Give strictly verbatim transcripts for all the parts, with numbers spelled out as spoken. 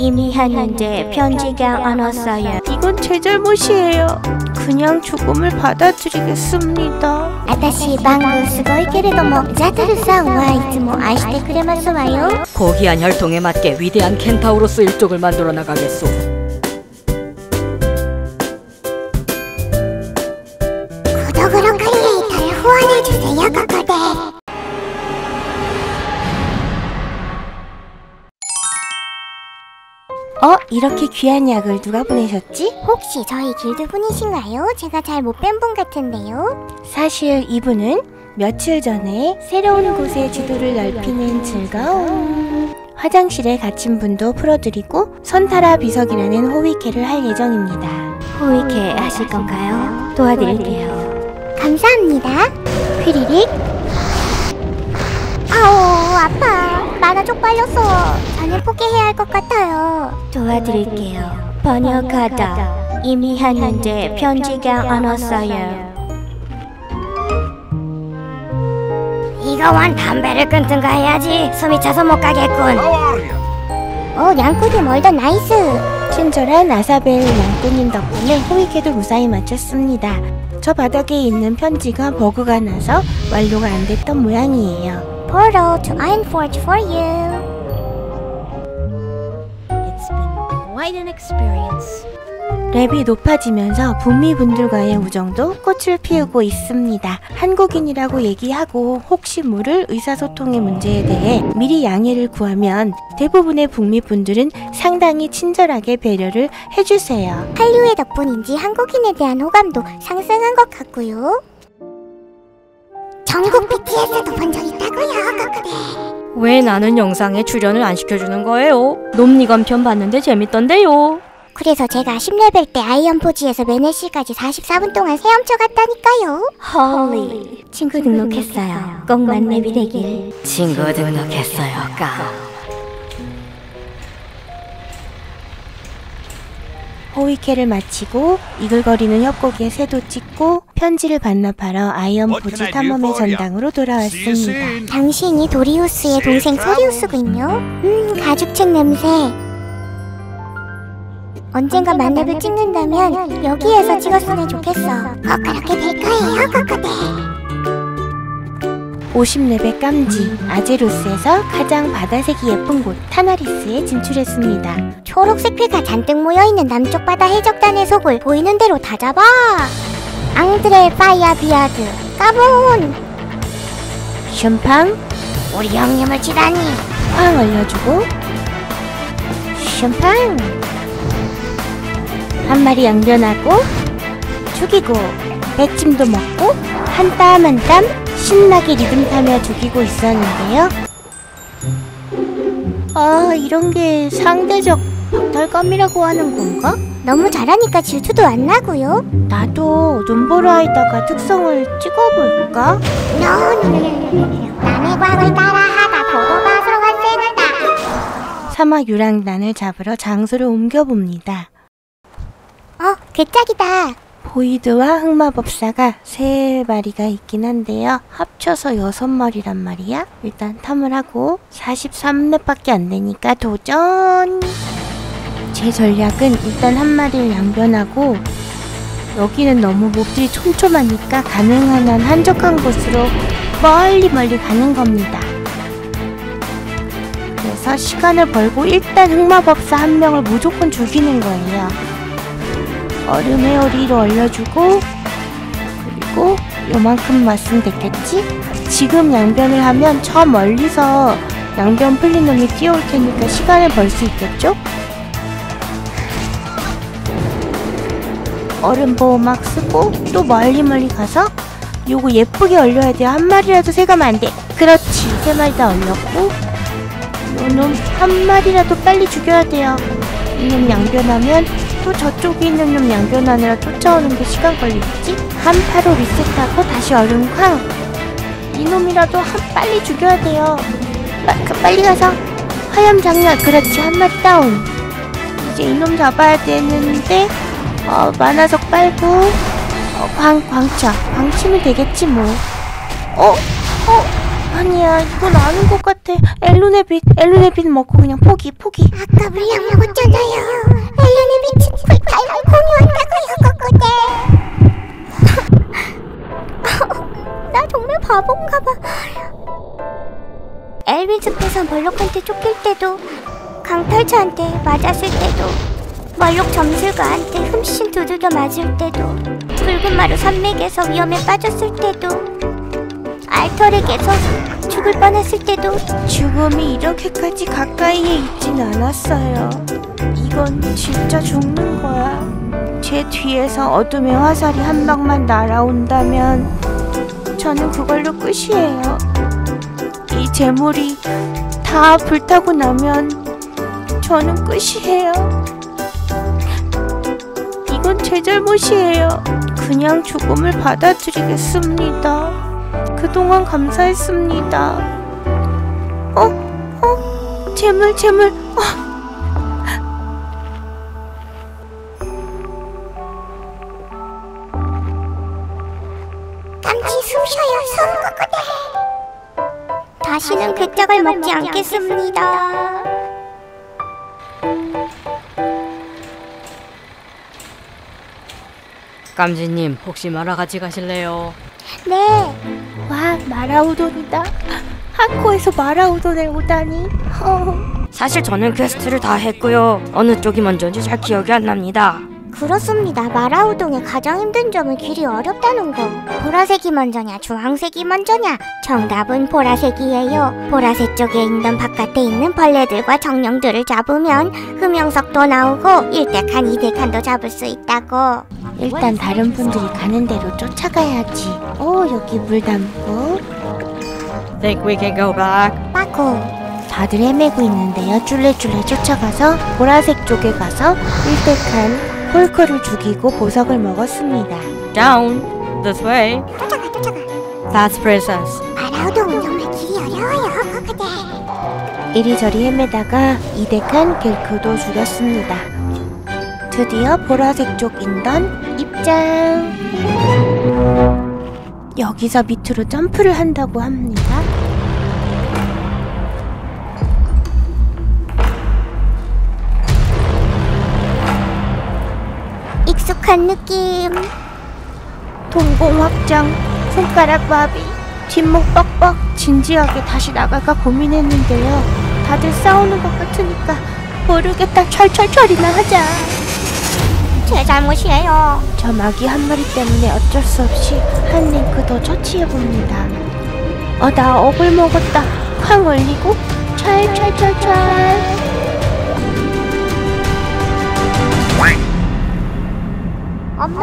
임의하는데 편지가 안 왔어요. 이건 제 잘못이에요. 그냥 죽음을 받아들이겠습니다. 아타시 방금 쓰고 있게레도모 자타루상 와 이츠모 아시테 쿠레마스 와요. 고귀한 혈통에 맞게 위대한 켄타우로스 일족을 만들어 나가겠소. 구독으로 크리에이터를 후원해주세요. 고고데 어? 이렇게 귀한 약을 누가 보내셨지? 혹시 저희 길드 분이신가요? 제가 잘 못 뵌 분 같은데요? 사실 이분은 며칠 전에 새로운 곳의 지도를 넓히는 즐거움 화장실에 갇힌 분도 풀어드리고 선타라 비석이라는 호위케를 할 예정입니다. 호위케 하실 건가요? 도와드릴게요. 감사합니다. 휘리릭. 아오 아파. 만화 쪽팔렸어. 자네 포기해야 할 것 같아요. 도와드릴게요. 번역하다. 이미 했는데 편지가 안 왔어요. 이거 완 담배를 끊든가 해야지. 숨이 차서 못 가겠군. 오 냥꾸디 멀던 나이스. 친절한 아사벨 냥꾸님 덕분에 호위케도 무사히 마쳤습니다. 저 바닥에 있는 편지가 버그가 나서 완료가 안 됐던 모양이에요. Portal to Ironforge for you. It's been quite an experience. 랩이 높아지면서 북미분들과의 우정도 꽃을 피우고 있습니다. 한국인이라고 얘기하고 혹시 모를 의사소통의 문제에 대해 미리 양해를 구하면 대부분의 북미분들은 상당히 친절하게 배려를 해주세요. 한류의 덕분인지 한국인에 대한 호감도 상승한 것 같고요. 전국 비티에스도 본 적 있다고요? 거꾸대. 왜 나는 영상에 출연을 안 시켜주는 거예요? 놈니건 편 봤는데 재밌던데요. 그래서 제가 십 레벨 때 아이언포지에서 메네시까지 사십사 분 동안 세엄쳐 갔다니까요. 헐리. 친구 등록했어요. 꼭 만렙이 되길. 친구 등록했어요. 까. 호위케를 마치고 이글거리는 협곡에 새도 찍고 편지를 반납하러 아이언포지 탐험의 전당으로 돌아왔습니다. 당신이 도리우스의 동생 소리우스군요. 음 가죽책 냄새. 언젠가 만렙을 찍는다면 여기에서 찍었으면 좋겠어. 꼭 그렇게 될 거예요. 꼬꼬대. 오십 레벨 깜지. 아제로스에서 가장 바다색이 예쁜 곳 타나리스에 진출했습니다. 초록색 피가 잔뜩 모여있는 남쪽 바다 해적단의 속을 보이는 대로 다 잡아. 앙드레 파이어 비아드 까본 슌팡. 우리 형님을 치다니. 팡 올려주고 슌팡. 한 마리 양변하고 죽이고 배찜도 먹고 한 땀 한 땀 신나게 리듬 타며 죽이고 있었는데요. 아 이런 게 상대적 박탈감이라고 하는 건가? 너무 잘하니까 질투도 안 나고요. 나도 눈보라에다가 특성을 찍어볼까? 노노노노노 남의 광을 따라하다 보로바스로가 쌩한다. 사막 유랑단을 잡으러 장소를 옮겨봅니다. 어? 괴짝이다. 보이드와 흑마법사가 세 마리가 있긴 한데요. 합쳐서 여섯 마리란 말이야? 일단 탐을 하고 사십삼 렙밖에 안 되니까 도전! 제 전략은 일단 한 마리를 양변하고 여기는 너무 몹들이 촘촘하니까 가능한 한 한적한 곳으로 멀리 멀리 가는 겁니다. 그래서 시간을 벌고 일단 흑마법사 한 명을 무조건 죽이는 거예요. 얼음에 오리로 얼려주고 그리고 요만큼 맛은 됐겠지? 지금 양변을 하면 저 멀리서 양변 풀린 놈이 뛰어올 테니까 시간을 벌 수 있겠죠? 얼음 보호막 쓰고 또 멀리 멀리 가서 요거 예쁘게 얼려야 돼요. 한 마리라도 새가면 안 돼. 그렇지. 세 마리 다 얼렸고 요놈 한 마리라도 빨리 죽여야 돼요. 이놈 양변하면 또 저쪽에 있는 놈 양변하느라 쫓아오는 게 시간 걸리겠지? 한 파로 리셋하고 다시 얼음 쾅. 이놈이라도 한 빨리 죽여야 돼요. 빠, 빨리 가서 화염 장렬. 그렇지. 한 마리 다운. 이제 이놈 잡아야 되는데 어, 만화석 빨고 어, 광, 광차. 광치면 되겠지 뭐. 어? 어? 아니야 이건 아는 것 같아. 엘루네빗. 엘루네빗 먹고 그냥 포기 포기. 아까 물량 먹었 때도, 강탈자한테 맞았을 때도, 멀록 점술가한테 흠씬 두들겨 맞을 때도, 붉은 마루 산맥에서 위험에 빠졌을 때도, 알터에 계속 죽을 뻔했을 때도 죽음이 이렇게까지 가까이에 있진 않았어요. 이건 진짜 죽는 거야. 제 뒤에서 어둠의 화살이 한 방만 날아온다면 저는 그걸로 끝이에요. 이 재물이 다 불타고 나면 저는 끝이에요. 이건 제 잘못이에요. 그냥 죽음을 받아들이겠습니다. 그동안 감사했습니다. 어? 어? 재물, 재물. 어. 잠시 숨 쉬어요. 숨 꺾어대. 다시는 그 짝을 먹지 않겠습니다. 깜지님, 혹시 마라 같이 가실래요? 네. 와, 마라우돈이다. 한국에서 마라우돈을 오다니. 어. 사실 저는 퀘스트를 다 했고요. 어느 쪽이 먼저인지 잘 기억이 안 납니다. 그렇습니다. 마라우돈의 가장 힘든 점은 길이 어렵다는 거. 보라색이 먼저냐 주황색이 먼저냐, 정답은 보라색이에요. 보라색 쪽에 있는 바깥에 있는 벌레들과 정령들을 잡으면 흠영석도 나오고 일대칸 이대칸도 잡을 수 있다고. 일단 다른 분들이 가는 대로 쫓아가야지. 오, 여기 물 담고. Think we can go back? 빠꾸. 다들 헤매고 있는데요. 쫄래쫄래 쫓아가서 보라색 쪽에 가서 일대칸 폴크를 죽이고 보석을 먹었습니다. Down this way. 쫓아가, 쫓아가. That's princess. 마라우동 정말 길이 어려워요. 그대. 이리저리 헤매다가 이대칸 겔크도 죽였습니다. 드디어 보라색 쪽 인던 입장. 여기서 밑으로 점프를 한다고 합니다. 익숙한 느낌. 동공 확장, 손가락 마비, 뒷목 뻑뻑. 진지하게 다시 나갈까 고민했는데요. 다들 싸우는 것 같으니까 모르겠다 철철철이나 하자. 제 잘못이에요. 저 마귀 한 마리 때문에 어쩔 수 없이 한 랭크 더 처치해봅니다. 어, 나 억을 먹었다. 쾅 올리고 철철철철. 엄마,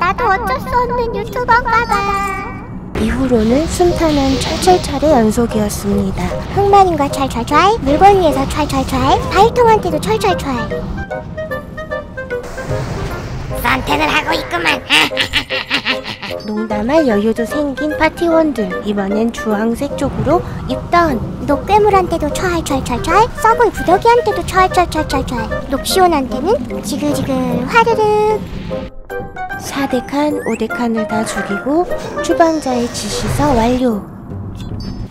나도 어쩔 수 없는 유튜버인가봐. 이후로는 순탄한 찰찰찰의 연속이었습니다. 흑마린과 찰찰찰, 물건 위에서 찰찰찰, 바위통한테도 찰찰찰. 선택을 하고 있구만. 농담할 여유도 생긴 파티원들, 이번엔 주황색 쪽으로 입단. 녹괴물한테도 찰찰찰찰, 서브의 부더기한테도 찰찰찰찰찰, 녹시온한테는 지글지글 화르르. 사대칸, 오대칸을 다 죽이고 추방자의 지시서 완료.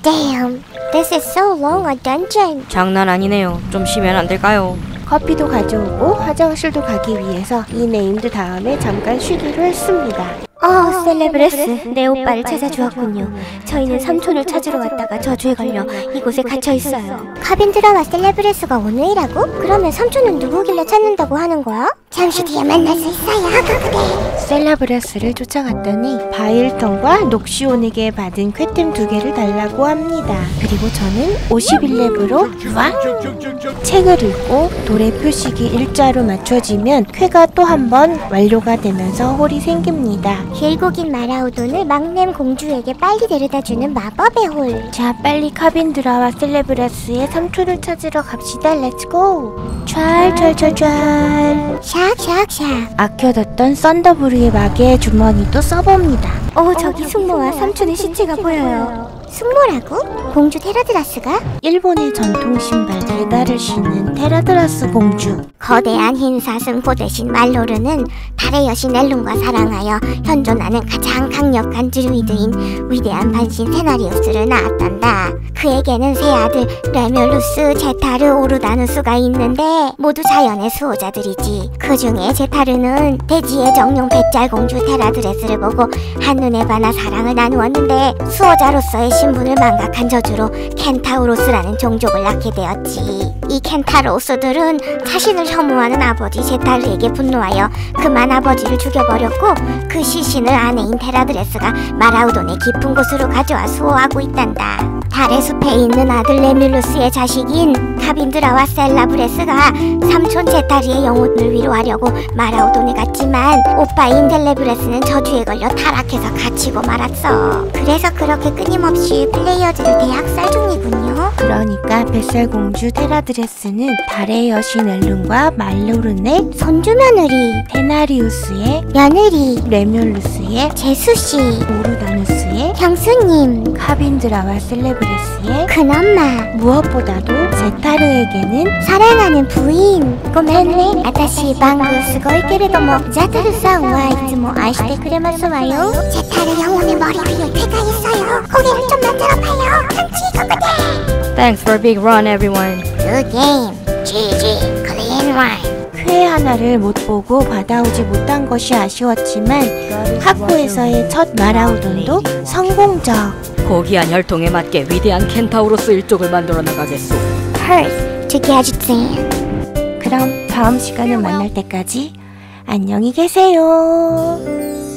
Damn, this is so long a dungeon. 장난 아니네요. 좀 쉬면 안 될까요? 커피도 가져오고 화장실도 가기 위해서 이 네임드 다음에 잠깐 쉬기로 했습니다. 어, 셀레브레스, 내 오빠를 찾아주었군요. 저희는 삼촌을 찾으러 왔다가 저주에 걸려 이곳에 갇혀있어요. 카빈드라와 셀레브레스가 오늘이라고? 그러면 삼촌은 누구길래 찾는다고 하는 거야? 잠시 뒤에 만날 수 있어요. 셀레브레스를 쫓아갔더니 바일턴과 녹시온에게 받은 쾌템 두 개를 달라고 합니다. 그리고 저는 오십일 렙으로 왕! 책을 읽고 돌의 표식이 일자로 맞춰지면 쾌가 또 한 번 완료가 되면서 홀이 생깁니다. 길고긴 마라우돈을 막렘 공주에게 빨리 데려다주는 마법의 홀. 자, 빨리 카빈드라와 셀레브레스의 삼촌을 찾으러 갑시다. 렛츠고. 촤알촤알촤알. 샥샥샥. 아껴뒀던 썬더브루의 마개의 주머니도 써봅니다. 오, 저기 숙모와 삼촌의 시체가 보여요. 숙모라고? 공주 테라드레스가? 일본의 전통 신발, 배달을 신은 테라드레스 공주. 거대한 흰 사슴코 대신 말로르는 달의 여신 엘룬과 사랑하여 현존하는 가장 강력한 드루이드인 위대한 반신 세나리우스를 낳았단다. 그에게는 세 아들 레뮤루스, 제타르, 오르다누스가 있는데 모두 자연의 수호자들이지. 그 중에 제타르는 대지의 정령 백절공주 테라드레스를 보고 한눈에 반하 사랑을 나누었는데 수호자로서의 신분을 망각한 저주로 켄타우로스라는 종족을 낳게 되었지. 이 켄타로스들은 자신을 혐오하는 아버지 제타르에게 분노하여 그만 아버지를 죽여버렸고, 그 시신을 아내인 테라드레스가 마라우돈의 깊은 곳으로 가져와 수호하고 있단다. 달의 숲에 있는 아들 레뮬루스의 자식인 카빈드라와 셀라브레스가 삼촌 제타르의 영혼을 위로하려고 마라우돈에 갔지만 오빠인 델레브레스는 저주에 걸려 타락해서 갇히고 말았어. 그래서 그렇게 끊임없이 플레이어즈를 대학살 중이군요. 그러니까 백설공주 테라드레스는 달의 여신 엘룬과 말로른의 손주 며느리, 세나리우스의 며느리, 레뮬루스의 제수씨, 오르다누스의 형수님, 카빈드라와 셀레브레스의 큰엄마, 무엇보다도 제타르에게는 사랑하는 부인, 고메네 아타시 방구すごいけれども 자타르さんはいつも愛してくれますわよ. 제타르 영혼의 머리 위에 쾌가 있어요. 고개를 좀 만들어봐요. 상치고구대. Thanks for a big run, everyone. Good game. 지지. Clean wine. 회 하나를 못 보고 받아오지 못한 것이 아쉬웠지만 하코에서의 첫 마라우돈도 성공적. 고귀한 혈통에 맞게 위대한 켄타우로스 일족을 만들어 나가겠소. Heart to gadget. 그럼 다음 시간을 만날 때까지 안녕히 계세요.